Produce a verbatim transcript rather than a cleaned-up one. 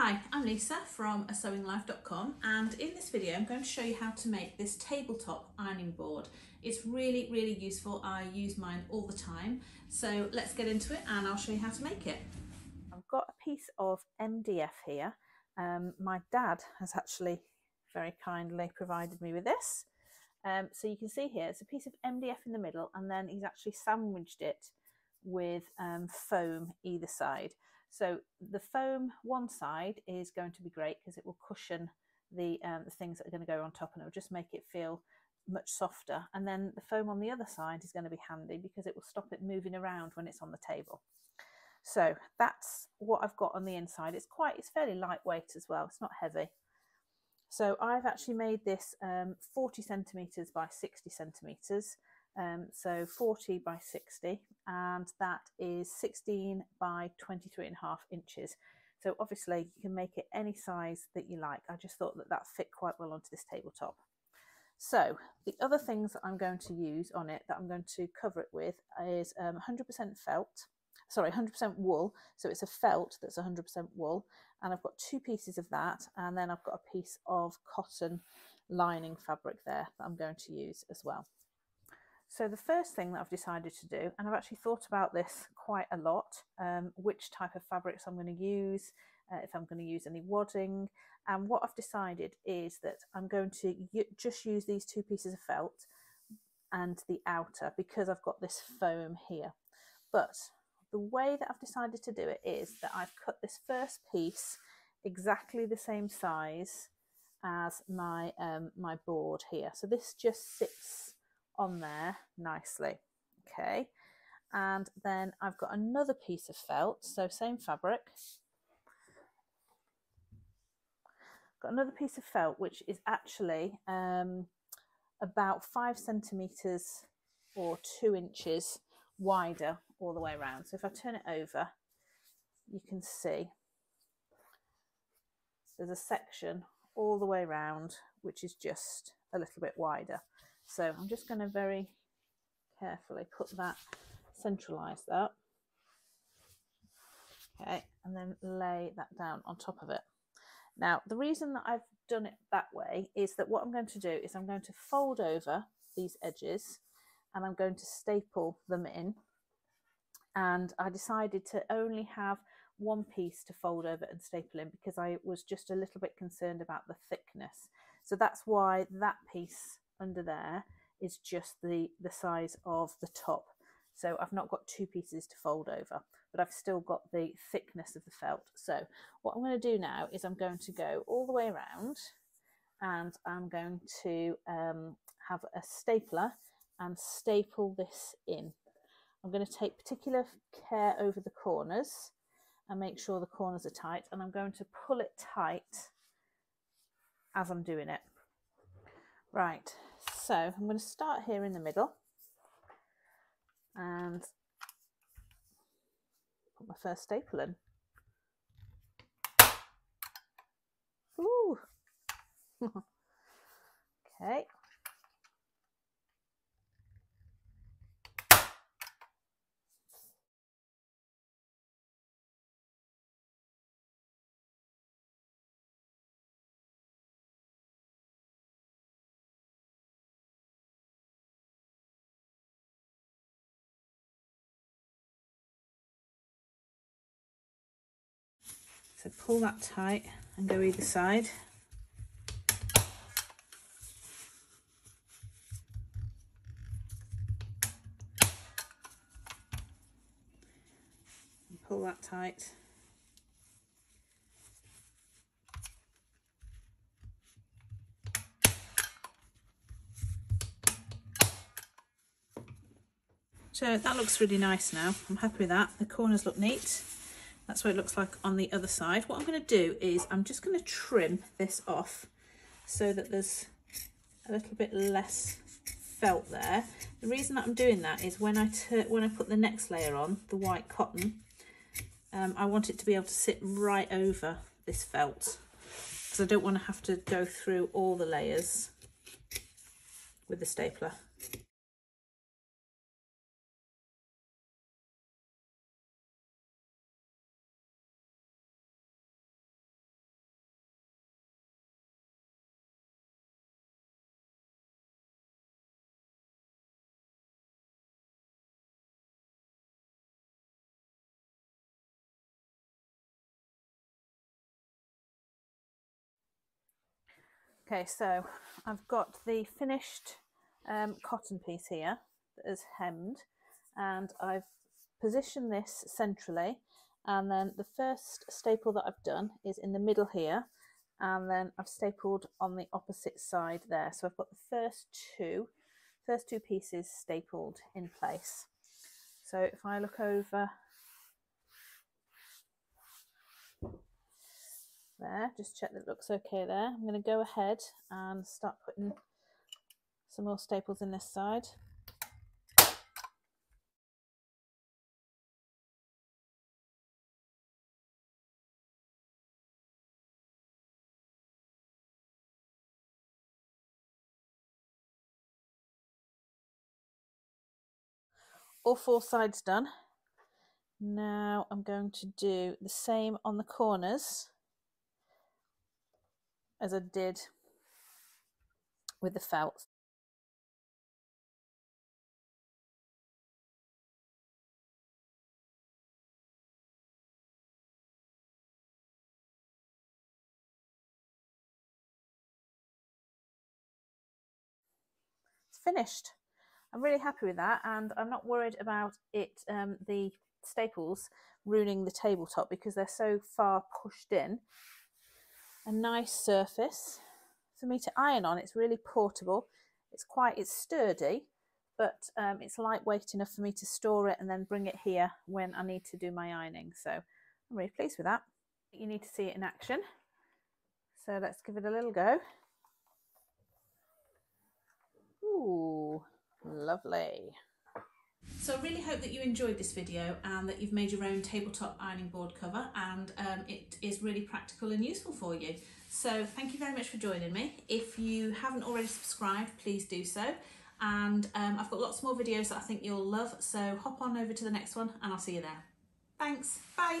Hi, I'm Lisa from a sewing life dot com, and in this video I'm going to show you how to make this tabletop ironing board. It's really, really useful. I use mine all the time. So let's get into it and I'll show you how to make it. I've got a piece of M D F here. Um, my dad has actually very kindly provided me with this. Um, so you can see here, it's a piece of M D F in the middle, and then he's actually sandwiched it with um, foam either side. So the foam one side is going to be great because it will cushion the, um, the things that are going to go on top, and it will just make it feel much softer. And then the foam on the other side is going to be handy because it will stop it moving around when it's on the table. So that's what I've got on the inside. It's quite, it's fairly lightweight as well. It's not heavy. So I've actually made this um, forty centimetres by sixty centimetres. Um, so forty by sixty, and that is sixteen by twenty-three and a half inches. So obviously you can make it any size that you like. I just thought that that fit quite well onto this tabletop. So the other things that I'm going to use on it, that I'm going to cover it with, is um, one hundred percent felt, sorry, one hundred percent wool. So it's a felt that's one hundred percent wool, and I've got two pieces of that, and then I've got a piece of cotton lining fabric there that I'm going to use as well. So the first thing that I've decided to do, and I've actually thought about this quite a lot, um, which type of fabrics I'm going to use, uh, if I'm going to use any wadding, and what I've decided is that I'm going to just use these two pieces of felt and the outer, because I've got this foam here. But the way that I've decided to do it is that I've cut this first piece exactly the same size as my, um, my board here. So this just sits on there nicely, okay? And then I've got another piece of felt, so same fabric. Got another piece of felt which is actually um, about five centimeters or two inches wider all the way around. So if I turn it over, you can see there's a section all the way around which is just a little bit wider. So I'm just going to very carefully put that, centralise that, okay, and then lay that down on top of it. Now, the reason that I've done it that way is that what I'm going to do is I'm going to fold over these edges and I'm going to staple them in. And I decided to only have one piece to fold over and staple in because I was just a little bit concerned about the thickness. So that's why that piece under there is just the the size of the top. So I've not got two pieces to fold over, but I've still got the thickness of the felt. So what I'm going to do now is I'm going to go all the way around, and I'm going to um, have a stapler and staple this in. I'm going to take particular care over the corners and make sure the corners are tight, and I'm going to pull it tight as I'm doing it. Right, so I'm going to start here in the middle and put my first staple in. Ooh. Okay. So pull that tight and go either side. And pull that tight. So that looks really nice now. I'm happy with that. The corners look neat. That's what it looks like on the other side. What I'm going to do is I'm just going to trim this off so that there's a little bit less felt there. The reason that I'm doing that is when I when I put the next layer on, the white cotton, um, I want it to be able to sit right over this felt, because I don't want to have to go through all the layers with the stapler. Okay, so I've got the finished um, cotton piece here that is hemmed, and I've positioned this centrally, and then the first staple that I've done is in the middle here, and then I've stapled on the opposite side there. So I've got the first two, first two pieces stapled in place. So if I look over there, just check that it looks okay there. I'm going to go ahead and start putting some more staples in this side. All four sides done. Now I'm going to do the same on the corners as I did with the felt. It's finished. I'm really happy with that, and I'm not worried about it, um, the staples ruining the tabletop, because they're so far pushed in. A nice surface for me to iron on. It's really portable. It's quite, it's sturdy, but um, it's lightweight enough for me to store it and then bring it here when I need to do my ironing. So I'm really pleased with that. You need to see it in action. So let's give it a little go. Ooh. Lovely. So I really hope that you enjoyed this video and that you've made your own tabletop ironing board cover, and um, it is really practical and useful for you. So thank you very much for joining me. If you haven't already subscribed, please do so, and um, I've got lots more videos that I think you'll love, so hop on over to the next one and I'll see you there. Thanks, bye.